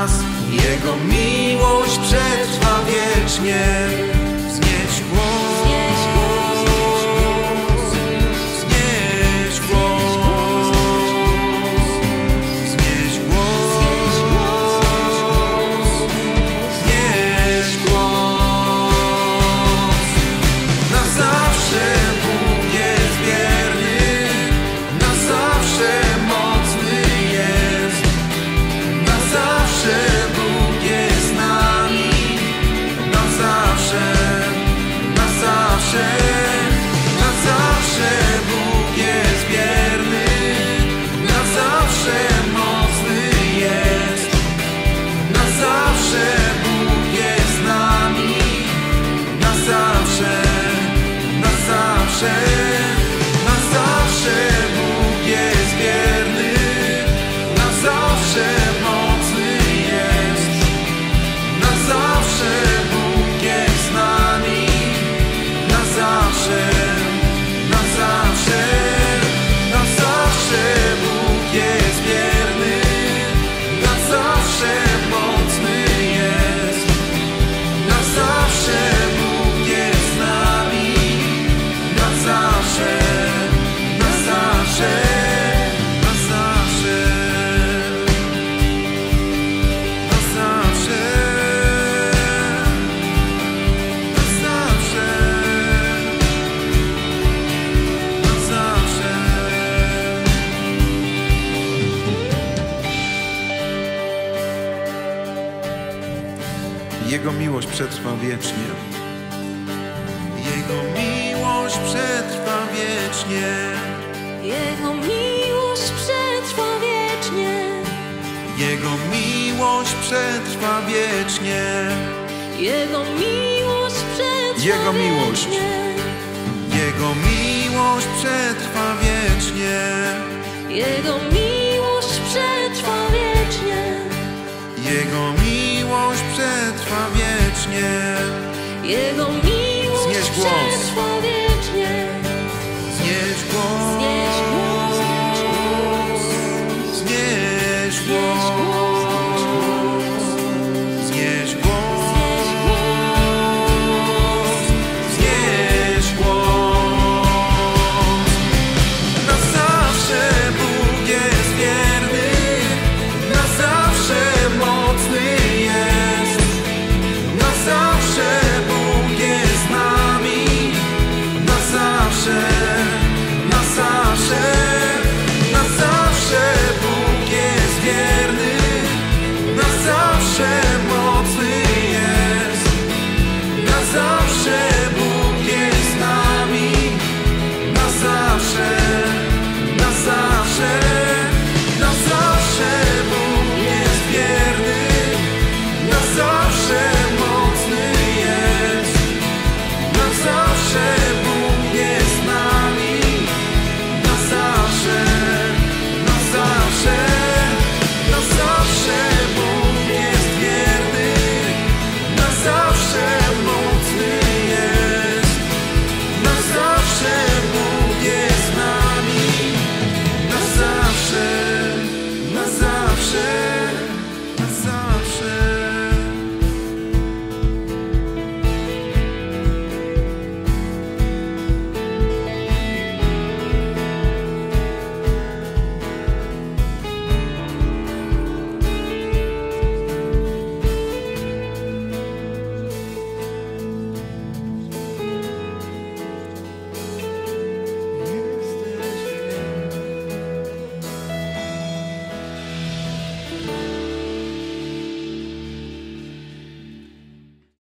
nas, Jego miłość przetrwa wiecznie. Wznieś głos, wznieś głos, wznieś głos, wznieś głos, wznieś głos. Na zawsze Bóg jest wierny, na zawsze mocny jest, na zawsze. Na zawsze Bóg jest wierny, na zawsze mocny jest, na zawsze Bóg jest z nami, na zawsze, na zawsze Bóg jest wierny, na zawsze mocny jest, na zawsze Bóg jest z nami. Na zawsze Bóg jest wierny, na zawsze mocny jest, na zawsze Bóg jest z nami, na zawsze, na zawsze, na zawsze, na zawsze. Jego miłość przetrwa wiecznie. Jego miłość przetrwa wiecznie. Jego miłość przetrwa wiecznie. Jego miłość przetrwa wiecznie. Jego miłość przetrwa wiecznie. Jego miłość. Jego miłość przetrwa wiecznie. Jego miłość przetrwa wiecznie. Jego miłość przetrwa wiecznie. Jego miłość przetrwa wiecznie. Znieś głos, znieś głos, znieś głos, znieś głos, znieś głos. Na zawsze Bóg jest wierny, na zawsze mocny. Na zawsze Bóg jest wierny, na zawsze mocny jest, na zawsze.